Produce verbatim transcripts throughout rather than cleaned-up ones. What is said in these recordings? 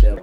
Sure.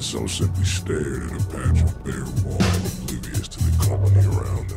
Some simply stared at a patch of bare wall, oblivious to the company around them.